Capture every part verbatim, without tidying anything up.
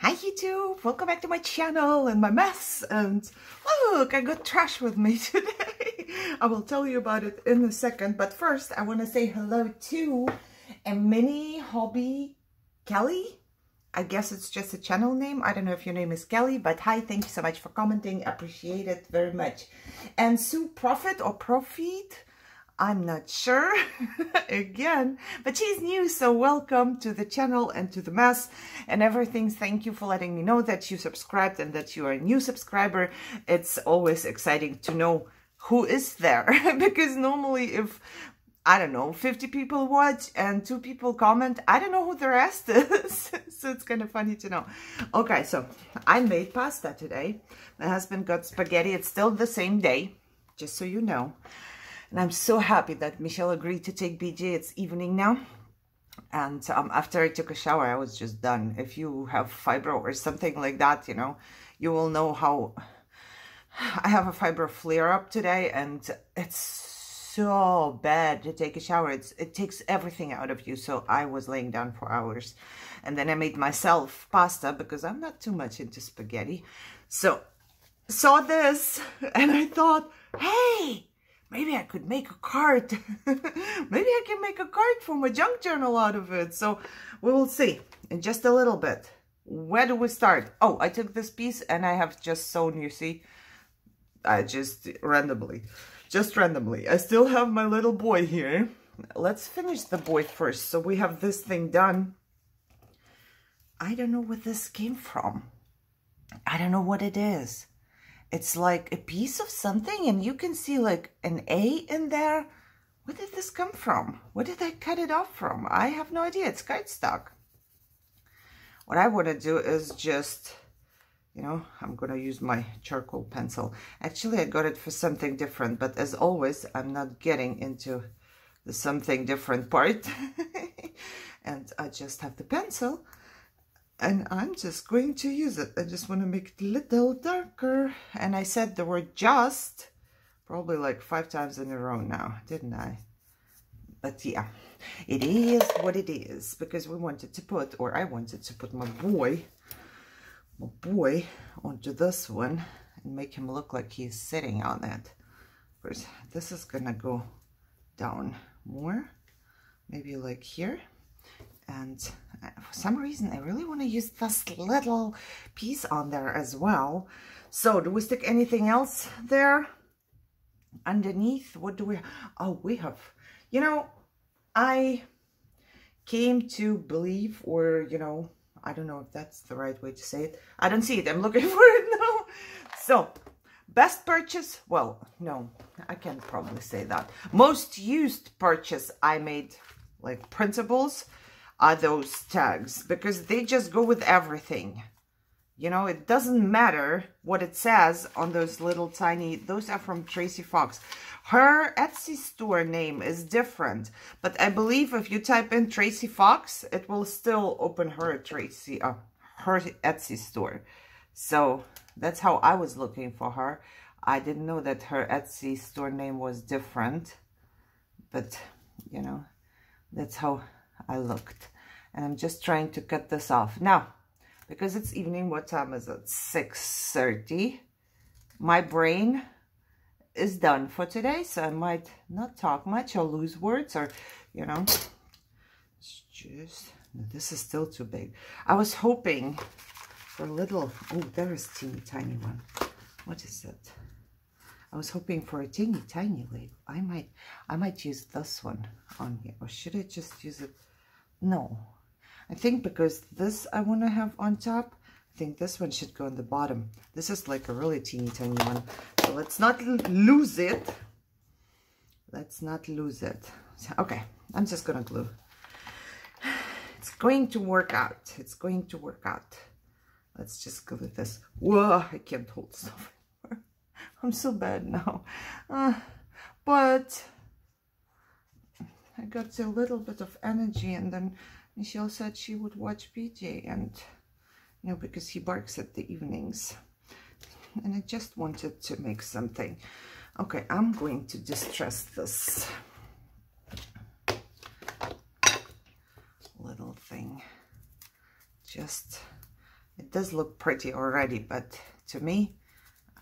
Hi YouTube, welcome back to my channel and my mess, and look, I got trash with me today. I will tell you about it in a second, but first I want to say hello to a mini hobby Kelly. I guess it's just a channel name. I don't know if your name is Kelly, but hi, thank you so much for commenting. Appreciate it very much. And Sue Profit or Profit, I'm not sure again, but she's new, so welcome to the channel and to the mess and everything. Thank you for letting me know that you subscribed and that you are a new subscriber. It's always exciting to know who is there because normally if, I don't know, fifty people watch and two people comment, I don't know who the rest is. So it's kind of funny to know. Okay, so I made pasta today. My husband got spaghetti. It's still the same day, just so you know. And I'm so happy that Michelle agreed to take B J. It's evening now. And um, after I took a shower, I was just done. If you have fibro or something like that, you know, you will know how I have a fibro flare up today. And it's so bad to take a shower. It's, it takes everything out of you. So I was laying down for hours. And then I made myself pasta because I'm not too much into spaghetti. So saw this and I thought, hey, maybe I could make a card. Maybe I can make a card for my junk journal out of it. So we will see in just a little bit. Where do we start? Oh, I took this piece and I have just sewn, you see. I just randomly, just randomly. I still have my little boy here. Let's finish the boy first. So we have this thing done. I don't know where this came from. I don't know what it is. It's like a piece of something and you can see like an A in there. Where did this come from? Where did I cut it off from? I have no idea. It's kite stuck. What I want to do is just, you know, I'm going to use my charcoal pencil. Actually, I got it for something different, but as always, I'm not getting into the something different part. And I just have the pencil and I'm just going to use it. I just want to make it a little darker. And I said the word just probably like five times in a row now, didn't I? But yeah, it is what it is, because we wanted to put, or I wanted to put my boy, my boy onto this one and make him look like he's sitting on it. Of course, this is gonna go down more, maybe like here. And for some reason, I really want to use this little piece on there as well. So do we stick anything else there underneath? What do we, oh, we have, you know, I came to believe, or, you know, I don't know if that's the right way to say it. I don't see it. I'm looking for it now. So best purchase. Well, no, I can't probably say that. Most used purchase I made, like principles, are those tags, because they just go with everything. You know, it doesn't matter what it says on those little tiny, those are from Tracy Fox. Her Etsy store name is different, but I believe if you type in Tracy Fox, it will still open her Tracy, uh, her Etsy store. So that's how I was looking for her. I didn't know that her Etsy store name was different, but you know, that's how I looked. And I'm just trying to cut this off now because it's evening. What time is it? Six thirty. My brain is done for today, so I might not talk much or lose words, or you know, it's just, this is still too big. I was hoping for a little, oh, there is teeny tiny one. What is it? I was hoping for a teeny tiny label. I might, I might use this one on here, or should I just use it? No, I think because this I want to have on top, I think this one should go on the bottom. This is like a really teeny tiny one. So let's not lose it. Let's not lose it. So, okay, I'm just going to glue. It's going to work out. It's going to work out. Let's just glue this. Whoa, I can't hold stuff. I'm so bad now, uh, but I got a little bit of energy, and then Michelle said she would watch B J, and you know, because he barks at the evenings, and I just wanted to make something. Okay, I'm going to distress this little thing. Just It does look pretty already, but to me,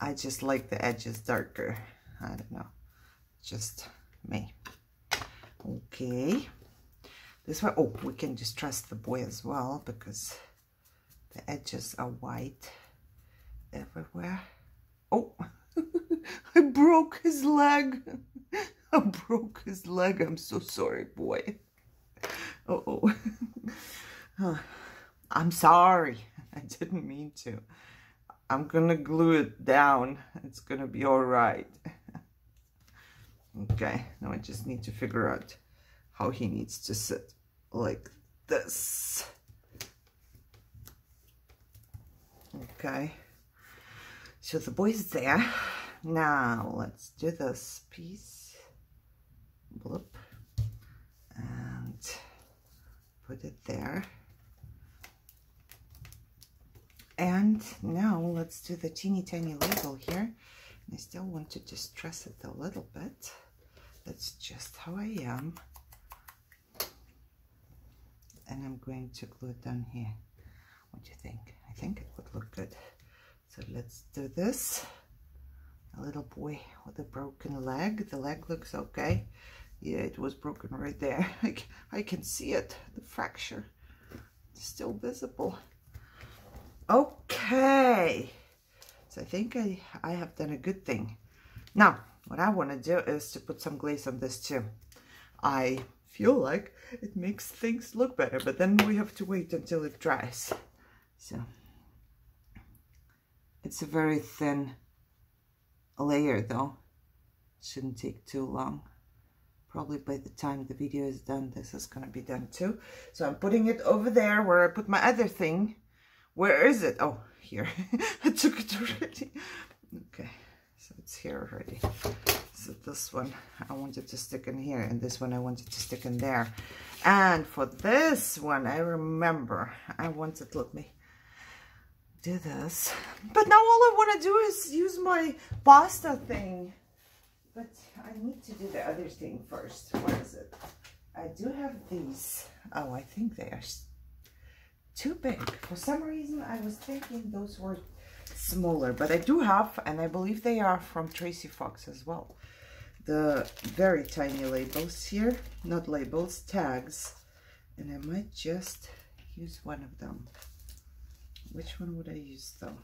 I just like the edges darker. I don't know, just me. Okay, this one, oh, we can just trust the boy as well, because the edges are white everywhere. Oh, I broke his leg. I broke his leg. I'm so sorry, boy. Uh-oh. Huh. I'm sorry. I didn't mean to. I'm gonna glue it down. It's gonna be all right. Okay, now I just need to figure out how he needs to sit like this. Okay, so the boy's there. Now let's do this piece. Bloop. And put it there. And now let's do the teeny tiny label here. And I still want to distress it a little bit. That's just how I am. And I'm going to glue it down here. What do you think? I think it would look good. So let's do this. A little boy with a broken leg. The leg looks okay. Yeah, it was broken right there. I, I can see it. The fracture is still visible. Okay, so I think I, I have done a good thing. Now, what I want to do is to put some glaze on this too. I feel like it makes things look better, but then we have to wait until it dries. So, it's a very thin layer though. Shouldn't take too long. Probably by the time the video is done, this is going to be done too. So I'm putting it over there where I put my other thing. Where is it? Oh, here. I took it already. Okay, so it's here already. So this one I wanted to stick in here, and this one I wanted to stick in there. And for this one, I remember I wanted, let me do this. But now all I want to do is use my pasta thing. But I need to do the other thing first. What is it? I do have these. Oh, I think they are too big. For some reason, I was thinking those were smaller, but I do have, and I believe they are from Tracy Fox as well, the very tiny labels here, not labels, tags, and I might just use one of them. Which one would I use though?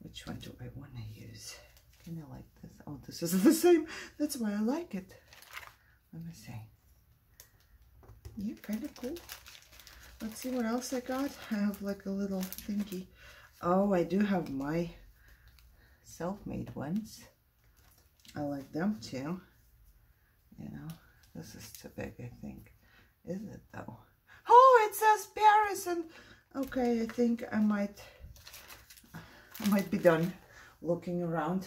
Which one do I want to use? Kind of like this. Oh, this is the same. That's why I like it. Let me see. Yeah, kind of cool. Let's see what else I got. I have like a little thingy. Oh, I do have my self-made ones. I like them too. You know, this is too big, I think. Is it though? Oh, it says Paris and... Okay, I think I might, I might be done looking around.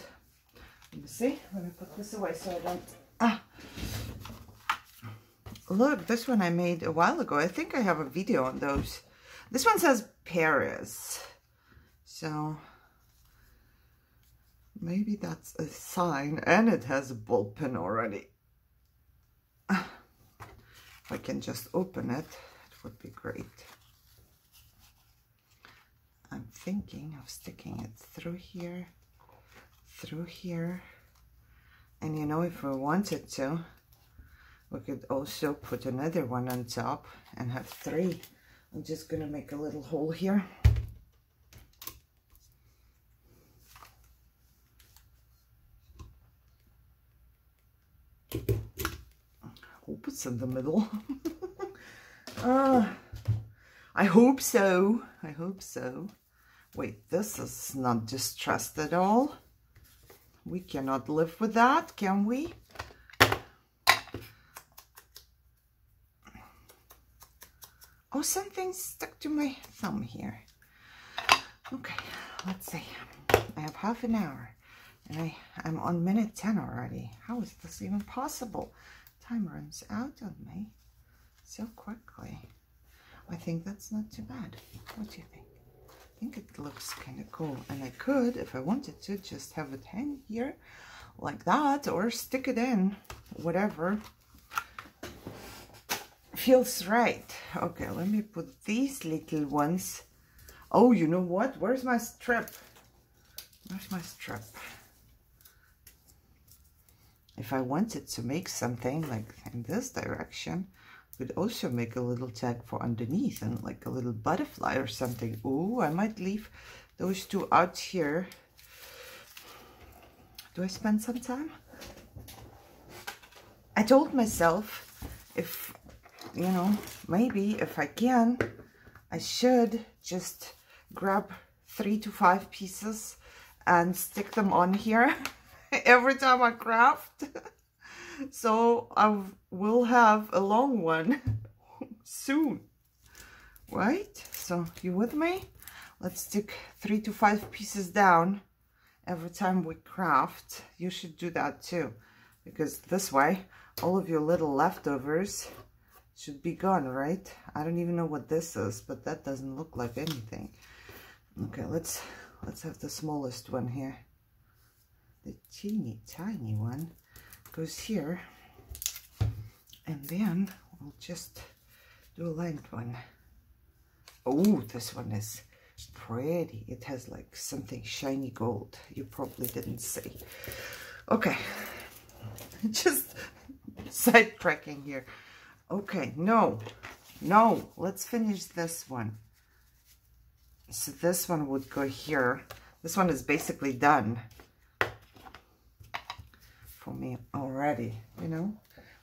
Let me see. Let me put this away so I don't... Ah. Look, this one I made a while ago. I think I have a video on those. This one says Paris. So, maybe that's a sign. And it has a ball pen already. If I can just open it, it would be great. I'm thinking of sticking it through here, through here. And you know, if we wanted to, we could also put another one on top and have three. I'm just gonna make a little hole here. Hope it's in the middle. uh, I hope so. I hope so. Wait, this is not distressed at all. We cannot live with that, can we? Oh, something stuck to my thumb here. Okay, let's see. I have half an hour, and I, I'm on minute ten already. How is this even possible? Time runs out on me so quickly. I think that's not too bad. What do you think? I think it looks kind of cool, and I could, if I wanted to, just have it hang here like that, or stick it in, whatever feels right. Okay, let me put these little ones. Oh, you know what? Where's my strap? Where's my strap? If I wanted to make something like in this direction, could also make a little tag for underneath and like a little butterfly or something. Oh, I might leave those two out here. Do I spend some time? I told myself, if, you know, maybe if I can, I should just grab three to five pieces and stick them on here every time I craft. So I will have a long one soon, right? So you with me? Let's stick three to five pieces down every time we craft. You should do that too, because this way all of your little leftovers should be gone, right? I don't even know what this is, but that doesn't look like anything. Okay, let's let's have the smallest one here. The teeny tiny one goes here, and then we'll just do a length one. Oh, this one is pretty. It has like something shiny gold. You probably didn't see. Okay, just sidetracking here. Okay, no, no, let's finish this one. So this one would go here. This one is basically done for me already. You know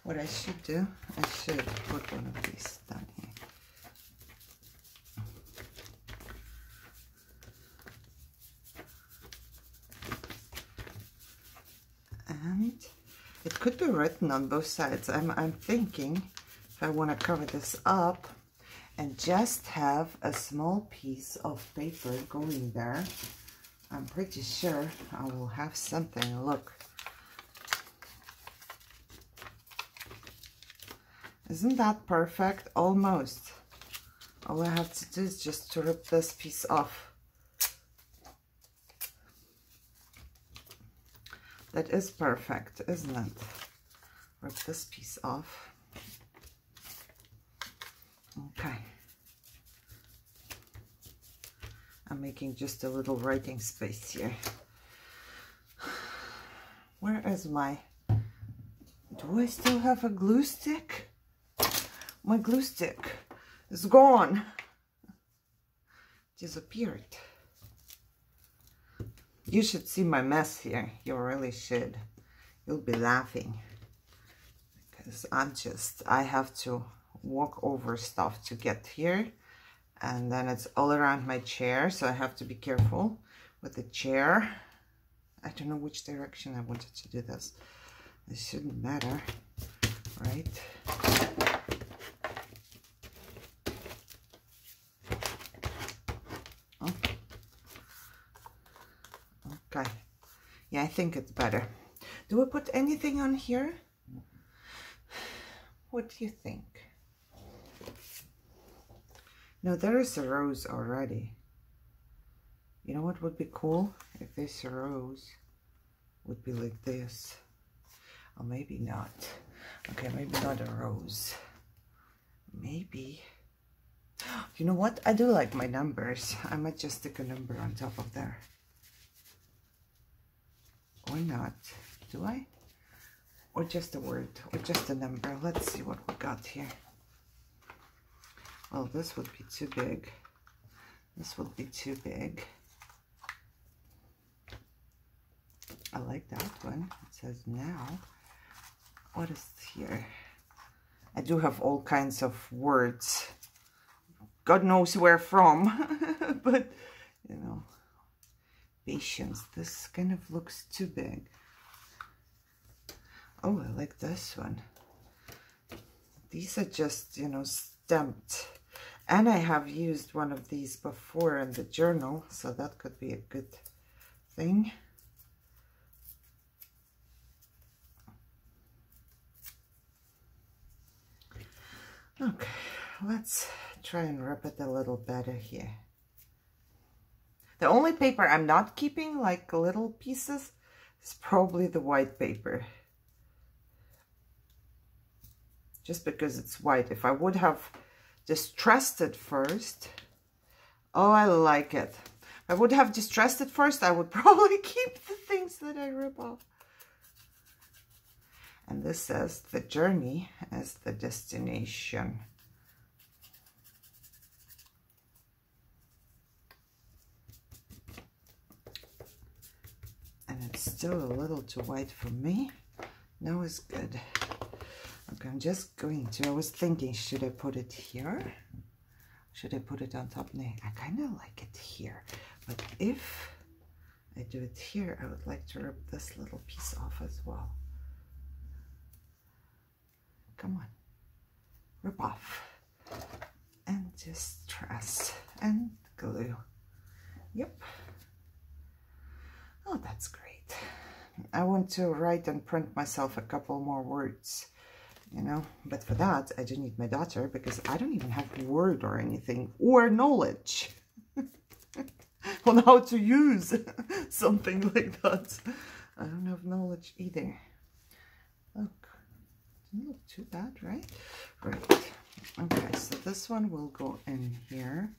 what I should do? I should put one of these down here. And it could be written on both sides. I'm, I'm thinking if I want to cover this up and just have a small piece of paper going there, I'm pretty sure I will have something. Look. Isn't that perfect? Almost. All I have to do is just to rip this piece off. That is perfect, isn't it? Rip this piece off. Okay. I'm making just a little writing space here. Where is my... Do I still have a glue stick? My glue stick is gone. Disappeared. You should see my mess here. You really should. You'll be laughing. Because I'm just, I have to walk over stuff to get here. And then it's all around my chair. So I have to be careful with the chair. I don't know which direction I wanted to do this. It shouldn't matter, right? Okay, yeah, I think it's better. Do I put anything on here? What do you think? No, there is a rose already. You know what would be cool? If this rose would be like this. Or maybe not. Okay, maybe not a rose. Maybe. You know what? I do like my numbers. I might just stick a number on top of there. Or not, do I? Or just a word, or just a number. Let's see what we got here. Well, this would be too big. This would be too big. I like that one. It says now. What is here? I do have all kinds of words. God knows where from, but, you know. Patience. This kind of looks too big. Oh, I like this one. These are just, you know, stamped. And I have used one of these before in the journal, so that could be a good thing. Okay, let's try and wrap it a little better here. The only paper I'm not keeping, like little pieces, is probably the white paper. Just because it's white. If I would have distressed it first, Oh, I like it. I would have distressed it first. I would probably keep the things that I rip off. And this says the journey as the destination. And it's still a little too white for me. Now it's good. Okay, I'm just going to, I was thinking, should I put it here? Should I put it on top? No, I kind of like it here. But if I do it here, I would like to rip this little piece off as well. Come on, rip off. And just distress and glue. Yep. Oh, that's great. I want to write and print myself a couple more words, you know, but for that I do need my daughter, because I don't even have a word or anything or knowledge on how to use something like that. I don't have knowledge either. Look, didn't look too bad, right? Right. Okay, so this one will go in here.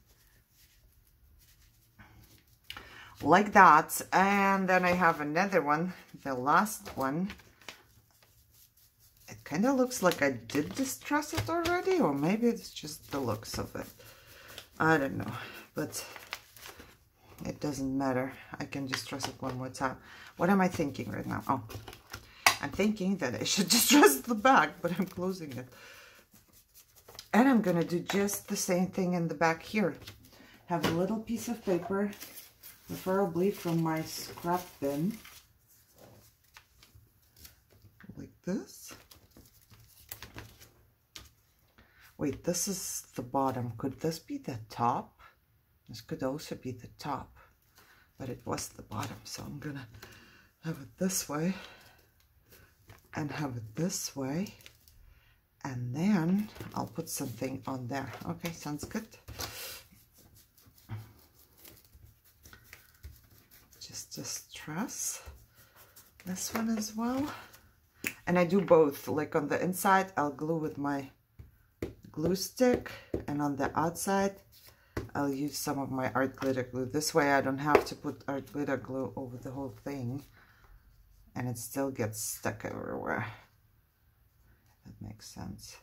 Like that, and then I have another one, the last one. It kind of looks like I did distress it already, or maybe it's just the looks of it. I don't know, but it doesn't matter. I can distress it one more time. What am I thinking right now? Oh, I'm thinking that I should distress the back, but I'm closing it. And I'm gonna do just the same thing in the back here. Have a little piece of paper, preferably from my scrap bin, like this. Wait, this is the bottom. Could this be the top? This could also be the top, but it was the bottom, so I'm gonna have it this way and have it this way, and then I'll put something on there. Okay, sounds good. Distress this one as well, and I do both. Like on the inside I'll glue with my glue stick, and on the outside I'll use some of my art glitter glue. This way I don't have to put art glitter glue over the whole thing and it still gets stuck everywhere. That makes sense.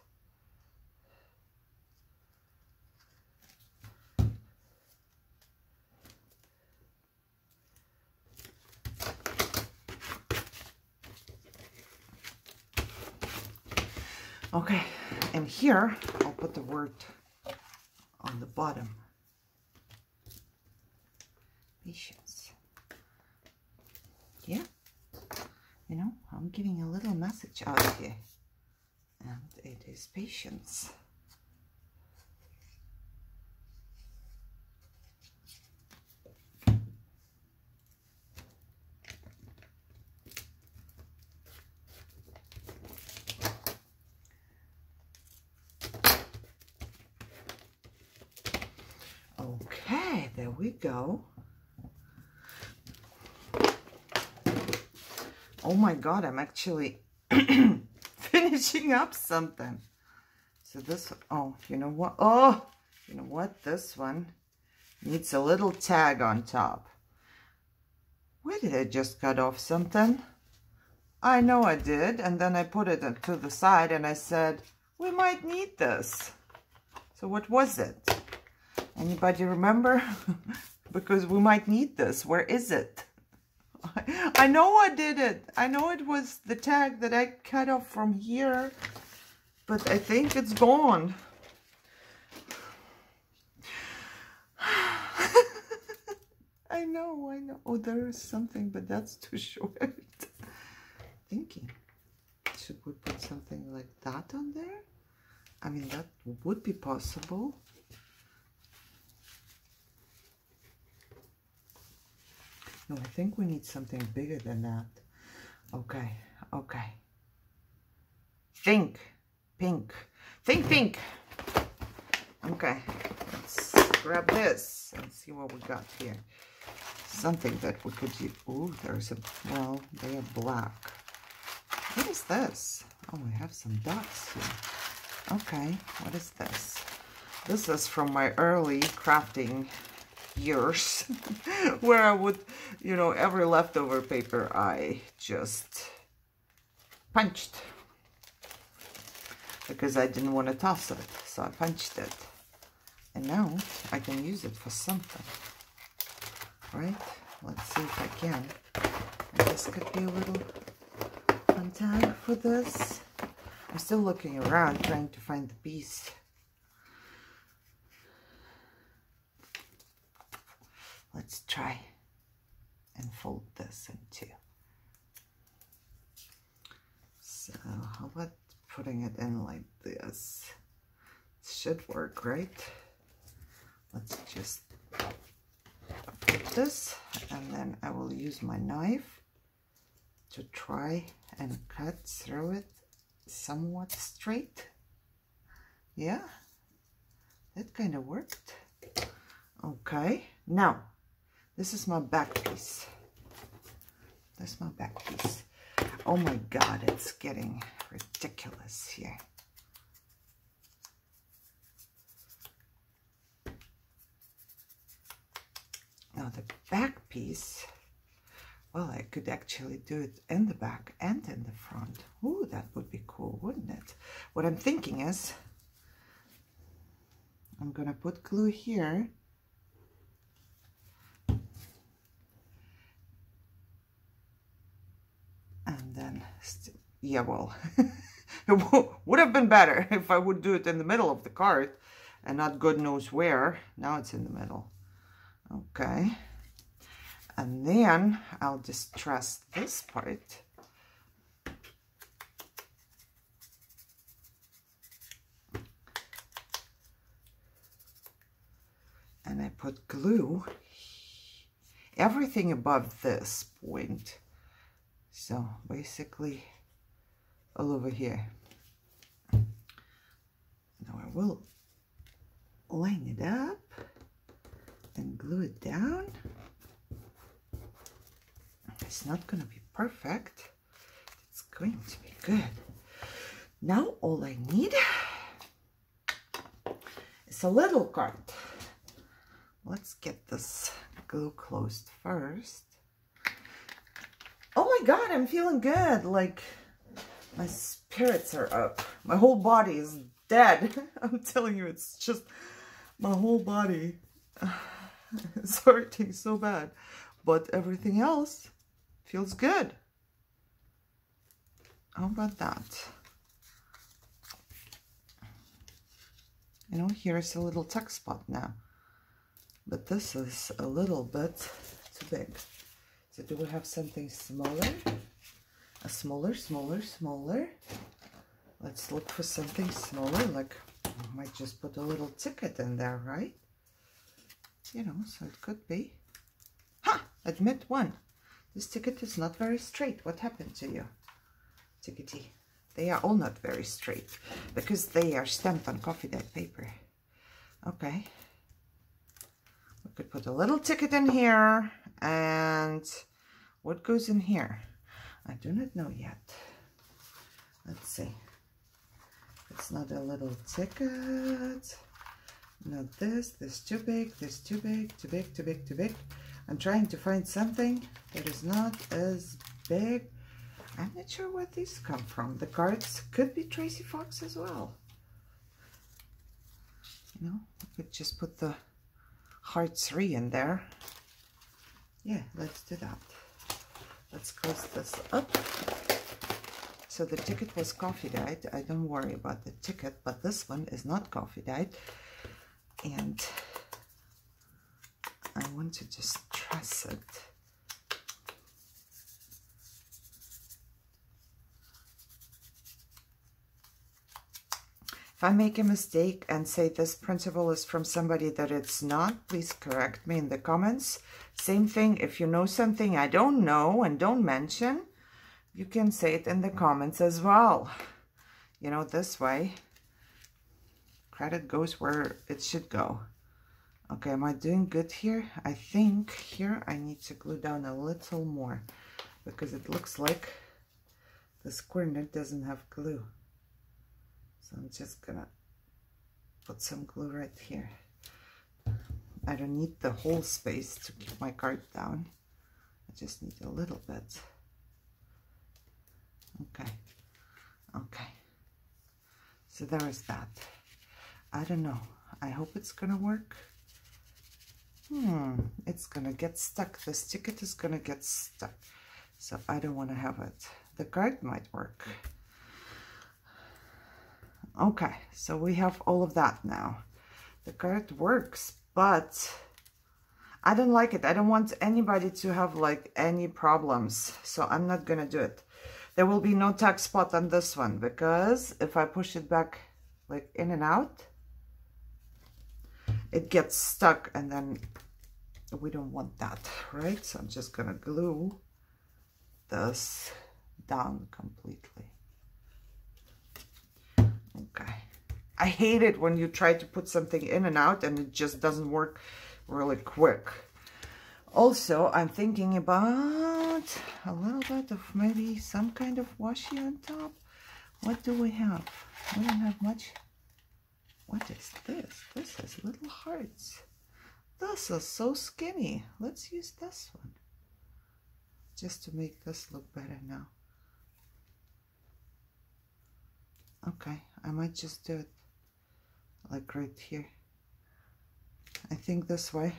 Okay, and here I'll put the word on the bottom. Patience. Yeah, you know, I'm giving a little message out here, and it is patience. We go. Oh my god, I'm actually finishing up something. So this, oh, you know what? Oh, you know what? This one needs a little tag on top. Where did I just cut off something? I know I did, and then I put it to the side and I said, we might need this. So what was it? Anybody remember? Because we might need this. Where is it? I, I know I did it. I know it was the tag that I cut off from here, but I think it's gone. I know, I know. Oh, there is something, but that's too short. Thinking, should we put something like that on there? I mean, that would be possible. No, I think we need something bigger than that. Okay, okay. Think, pink, think, pink. Okay, let's grab this and see what we got here. Something that we could use. Oh, there's a, well, they are black. What is this? Oh, we have some dots here. Okay, what is this? This is from my early crafting years where I would, you know, every leftover paper I just punched because I didn't want to toss it, so I punched it. And now I can use it for something, right? Let's see if I can. And this could be a little untag for this. I'm still looking around trying to find the piece. Let's try and fold this in two. So how about putting it in like this? It should work, right? Let's just put this, and then I will use my knife to try and cut through it somewhat straight. Yeah, that kind of worked. Okay, now this is my back piece. That's my back piece. Oh my God, it's getting ridiculous here. Now the back piece, well, I could actually do it in the back and in the front. Ooh, that would be cool, wouldn't it? What I'm thinking is, I'm gonna put glue here. And then, yeah, well, it would have been better if I would do it in the middle of the card and not God knows where. Now it's in the middle. Okay, and then I'll distress this part. And I put glue, everything above this point. So basically all over here. Now I will line it up and glue it down. It's not going to be perfect. It's going to be good. Now all I need is a little card. Let's get this glue closed first. Oh my God, I'm feeling good. Like, my spirits are up. My whole body is dead. I'm telling you, it's just my whole body. It's hurting so bad, but everything else feels good. How about that? You know, here's a little tuck spot now, but this is a little bit too big. So do we have something smaller? A smaller, smaller, smaller. Let's look for something smaller. Like, I might just put a little ticket in there, right? You know, so it could be. Ha! Admit one. This ticket is not very straight. What happened to you? Tickety. They are all not very straight because they are stamped on coffee dyed paper. Okay. We could put a little ticket in here. And what goes in here? I do not know yet. Let's see. It's not a little ticket. Not this, this too big, this too big, too big, too big, too big. I'm trying to find something that is not as big. I'm not sure where these come from. The cards could be Tracy Fox as well. You know, I could just put the heart three in there. Yeah, let's do that. Let's close this up. So the ticket was coffee dyed. I don't worry about the ticket, but this one is not coffee dyed. And I want to distress it. If I make a mistake and say this principle is from somebody that it's not, please correct me in the comments. Same thing, if you know something I don't know and don't mention, you can say it in the comments as well. You know, this way. Credit goes where it should go. Okay, am I doing good here? I think here I need to glue down a little more because it looks like this corner doesn't have glue. So I'm just gonna put some glue right here. I don't need the whole space to keep my card down. I just need a little bit. Okay. Okay. So there is that. I don't know. I hope it's gonna work. Hmm. It's gonna get stuck. This ticket is gonna get stuck. So I don't want to have it. The card might work. Okay. So we have all of that now. The card works, but I don't like it. I don't want anybody to have like any problems. So I'm not gonna do it. There will be no tag spot on this one, because if I push it back like in and out, it gets stuck, and then we don't want that, right? So I'm just gonna glue this down completely. Okay. I hate it when you try to put something in and out and it just doesn't work really quick. Also, I'm thinking about a little bit of maybe some kind of washi on top. What do we have? We don't have much. What is this? This is little hearts. This is so skinny. Let's use this one just to make this look better now. Okay, I might just do it like right here, I think, this way.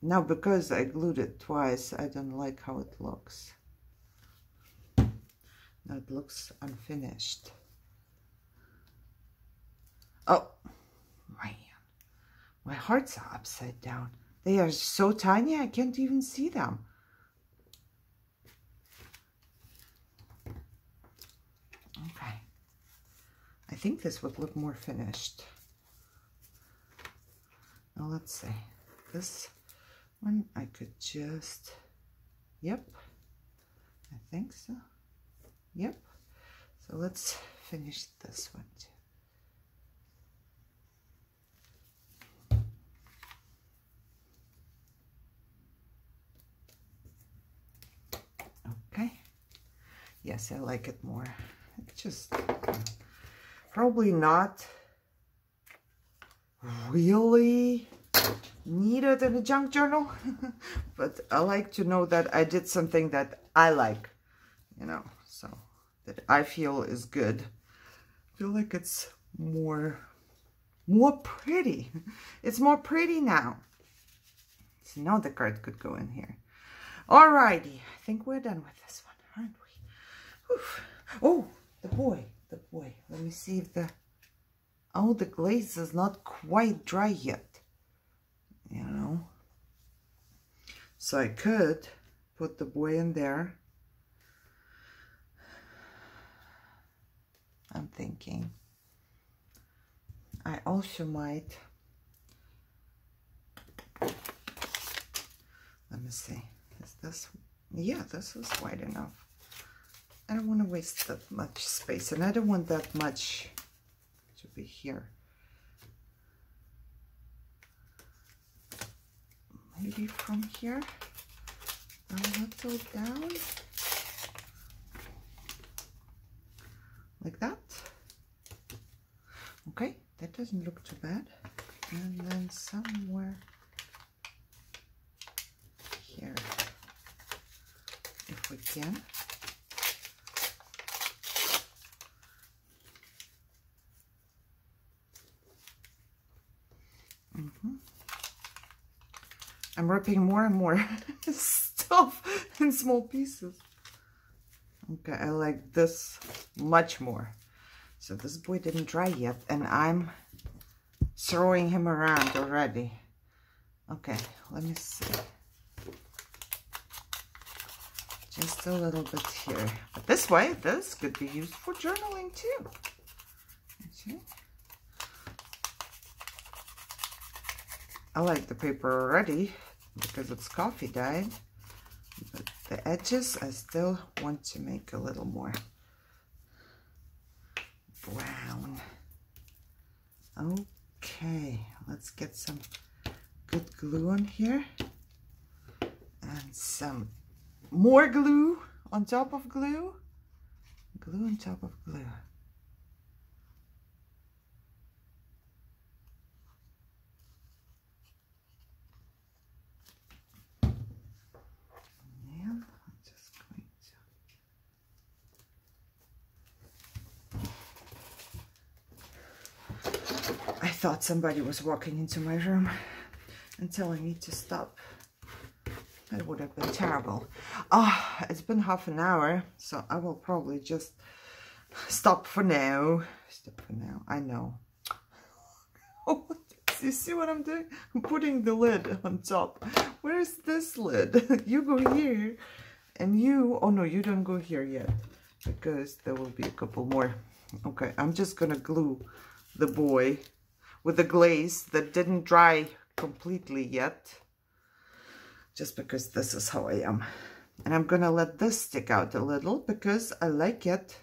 Now, because I glued it twice, I don't like how it looks. Now it looks unfinished. Oh man, my hearts are upside down. They are so tiny I can't even see them. Okay, I think this would look more finished. Now let's see. This one I could just, yep, I think so. Yep. So let's finish this one too. Okay. Yes, I like it more. It just probably not really needed in a junk journal, but I like to know that I did something that I like, you know, so that I feel is good. I feel like it's more, more pretty. It's more pretty now. So now the card could go in here. Alrighty, I think we're done with this one, aren't we? Oof. Oh, the boy, the boy. Let me see if the, oh, the glaze is not quite dry yet. You know, so I could put the boy in there. I'm thinking I also might, let me see, is this, yeah, this is wide enough. I don't want to waste that much space, and I don't want that much to be here. Maybe from here, a little down, like that. Okay, that doesn't look too bad. And then somewhere here, if we can. Mm-hmm. I'm ripping more and more stuff in small pieces. Okay, I like this much more. So this boy didn't dry yet, and I'm throwing him around already. Okay, let me see. Just a little bit here. But this way, this could be used for journaling too. Okay. I like the paper already because it's coffee dyed, but the edges I still want to make a little more brown. Okay, let's get some good glue on here and some more glue on top of glue. Glue on top of glue. thought somebody was walking into my room and telling me to stop. That would have been terrible. Ah, oh, it's been half an hour, so I will probably just stop for now. Stop for now. I know. Oh, you see what I'm doing? I'm putting the lid on top. Where is this lid? You go here, and you. Oh no, you don't go here yet, because there will be a couple more. Okay, I'm just gonna glue the boy with the glaze that didn't dry completely yet. Just because this is how I am. And I'm gonna let this stick out a little because I like it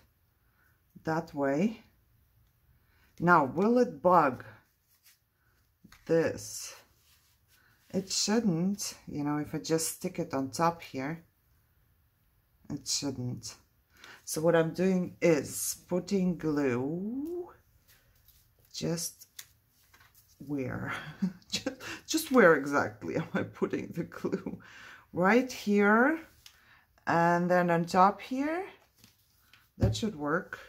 that way. Now, will it bug this? It shouldn't, you know, if I just stick it on top here, it shouldn't. So what I'm doing is putting glue just where just, just where exactly am I putting the glue? Right here, and then on top here. That should work.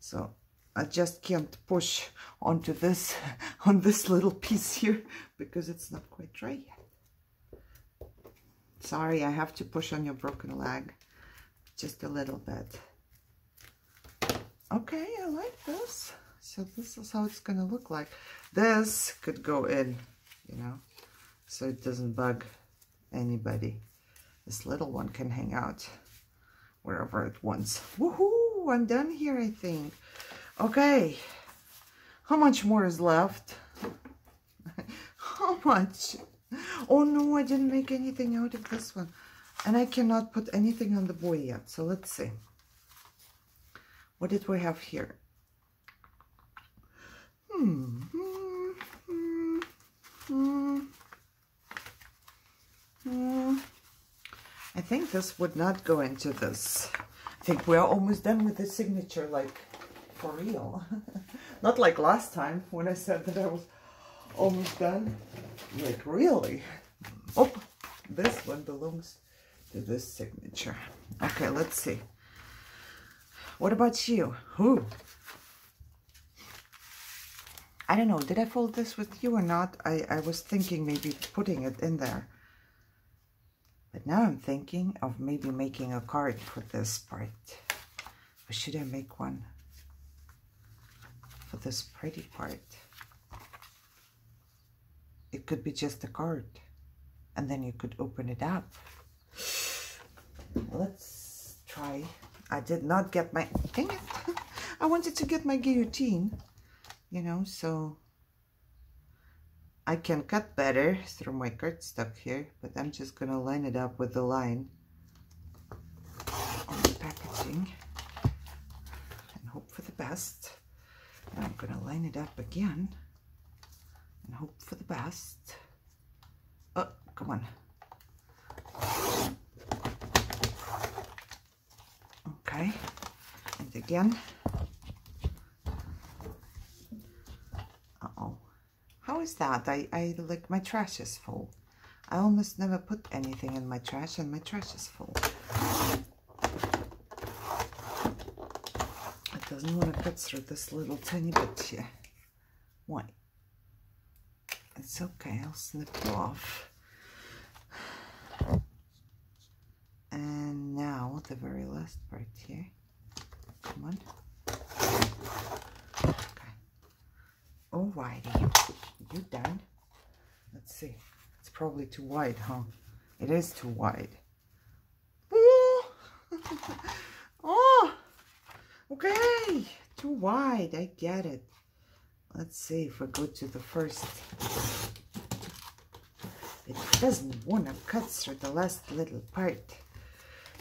So I just can't push onto this on this little piece here because it's not quite dry yet. Sorry, I have to push on your broken leg just a little bit. Okay, I like this. So this is how it's gonna look like. This could go in, you know, so it doesn't bug anybody. This little one can hang out wherever it wants. Woohoo! I'm done here, I think. Okay, how much more is left? How much? Oh no, I didn't make anything out of this one. And I cannot put anything on the boy yet, so let's see. What did we have here? Hmm. Hmm. Hmm. Hmm. Hmm. I think this would not go into this. I think we're almost done with the signature, like for real. Not like last time when I said that I was almost done. Like really? Oh, this one belongs to this signature. Okay, let's see. What about you? Who? I don't know. Did I fold this with you or not? I, I was thinking maybe putting it in there. But now I'm thinking of maybe making a card for this part. Or should I make one for this pretty part? It could be just a card. And then you could open it up. Let's try. I did not get my, dang it, I wanted to get my guillotine, you know, so I can cut better through my cardstock here, but I'm just going to line it up with the line on the packaging and hope for the best. And I'm going to line it up again and hope for the best. Oh, come on. Okay, and again. Uh-oh. How is that? I, I like my trash is full. I almost never put anything in my trash and my trash is full. It doesn't want to cut through this little tiny bit here. Why? It's okay, I'll snip you off. And now the very last part here. Come on. Okay. Alrighty. You done? Let's see. It's probably too wide, huh? It is too wide. Oh! Oh! Okay. Too wide. I get it. Let's see if I go to the first. It doesn't want to cut through the last little part.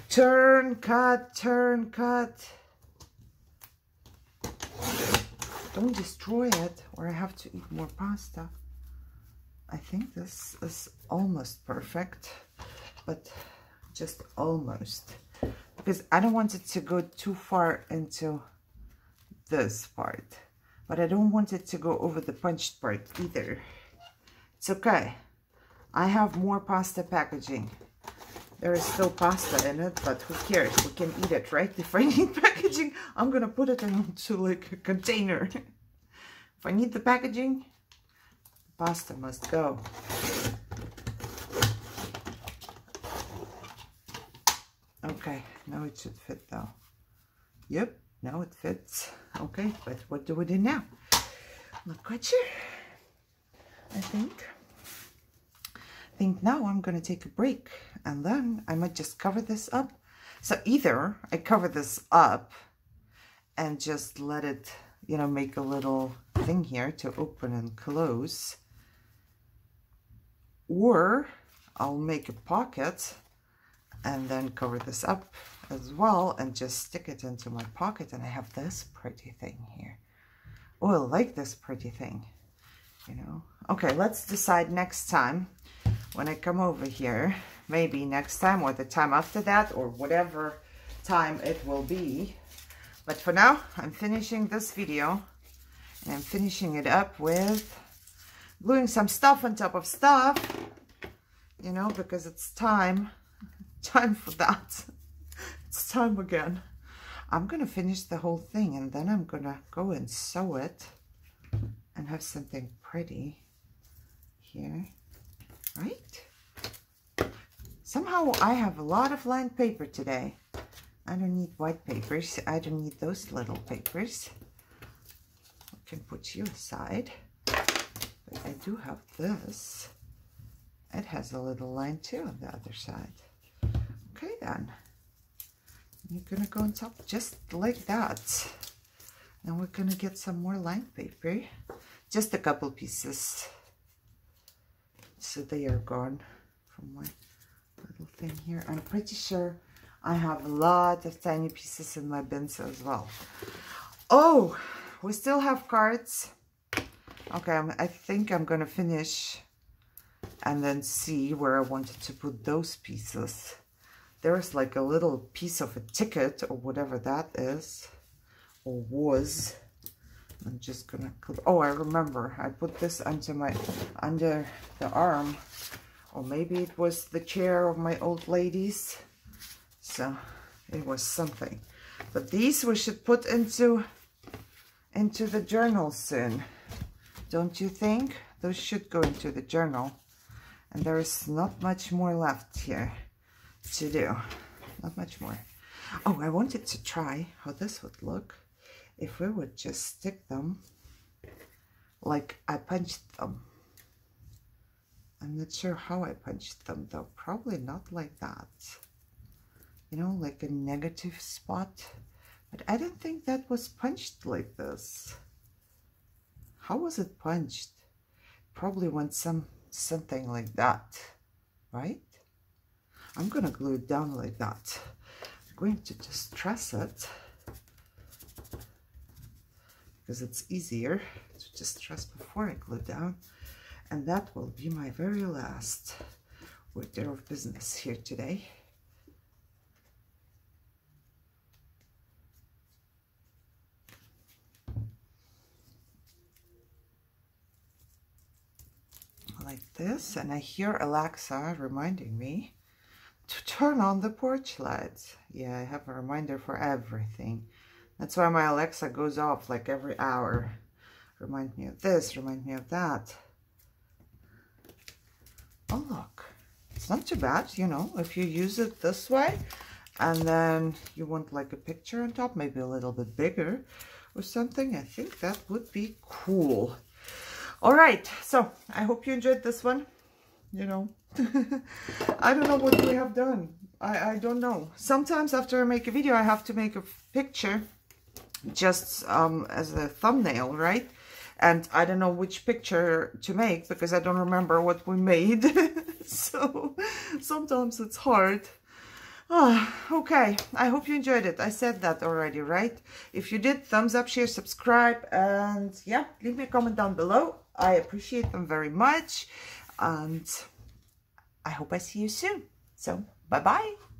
Turn, cut, turn, cut. Don't destroy it, or I have to eat more pasta. I think this is almost perfect, but just almost. Because I don't want it to go too far into this part. But I don't want it to go over the punched part either. It's okay. I have more pasta packaging. There is still pasta in it, but who cares? We can eat it, right? If I need packaging, I'm gonna put it into like a container. If I need the packaging, pasta must go. Okay, now it should fit though. Yep, now it fits. Okay, but what do we do now? Not quite sure. I think. I think now I'm gonna take a break, and then I might just cover this up. So either I cover this up and just let it, you know, make a little thing here to open and close, or I'll make a pocket and then cover this up as well and just stick it into my pocket, and I have this pretty thing here. Oh, I like this pretty thing, you know. Okay, let's decide next time when I come over here, maybe next time or the time after that or whatever time it will be. But for now, I'm finishing this video, and I'm finishing it up with gluing some stuff on top of stuff, you know, because it's time. Time for that. It's time again. I'm gonna finish the whole thing, and then I'm gonna go and sew it and have something pretty here, right? Somehow I have a lot of lined paper today. I don't need white papers. I don't need those little papers. I can put you aside. But I do have this. It has a little line too on the other side. Okay, then. You're gonna go on top just like that. Now we're gonna get some more lined paper. Just a couple pieces. So they are gone from my little thing here. I'm pretty sure I have a lot of tiny pieces in my bins as well. Oh, we still have cards. Okay, I'm, I think I'm gonna finish and then see where I wanted to put those pieces. There's like a little piece of a ticket or whatever that is, or was. I'm just gonna, oh, I remember. I put this under my, under the arm, or maybe it was the chair of my old ladies. So it was something, but these we should put into into the journal soon, don't you think? Those should go into the journal, and there is not much more left here to do. Not much more. Oh, I wanted to try how this would look if we would just stick them like I punched them. I'm not sure how I punched them though. Probably not like that. You know, like a negative spot, but I don't think that was punched like this. How was it punched? Probably went some something like that, right? I'm gonna glue it down like that. I'm going to just truss it because it's easier to just truss before I glue down, and that will be my very last order of business here today. Like this, and I hear Alexa reminding me to turn on the porch lights. Yeah, I have a reminder for everything. That's why my Alexa goes off like every hour. Remind me of this, remind me of that. Oh, look, it's not too bad, you know, if you use it this way, and then you want like a picture on top, maybe a little bit bigger or something. I think that would be cool. All right, so I hope you enjoyed this one, you know. I don't know what we have done. I, I don't know. Sometimes after I make a video, I have to make a picture just um, as a thumbnail, right? And I don't know which picture to make because I don't remember what we made. So sometimes it's hard. Oh, okay, I hope you enjoyed it. I said that already, right? If you did, thumbs up, share, subscribe, and yeah, leave me a comment down below. I appreciate them very much, and I hope I see you soon. So, bye-bye.